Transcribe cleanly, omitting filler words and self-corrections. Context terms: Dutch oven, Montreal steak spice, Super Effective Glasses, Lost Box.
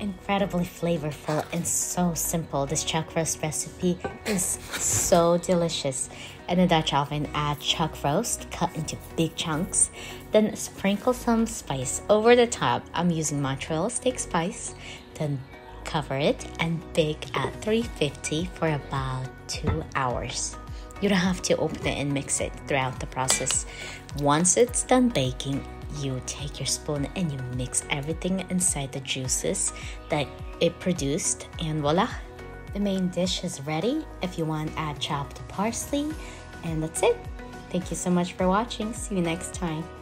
incredibly flavorful and so simple. This chuck roast recipe is so delicious. In a Dutch oven, add chuck roast cut into big chunks, then sprinkle some spice over the top. I'm using Montreal steak spice, then cover it and bake at 350 for about 2 hours. You don't have to open it and mix it throughout the process. Once it's done baking, you take your spoon and you mix everything inside the juices that it produced, and voila! The main dish is ready. If you want, add chopped parsley, and that's it. Thank you so much for watching. See you next time.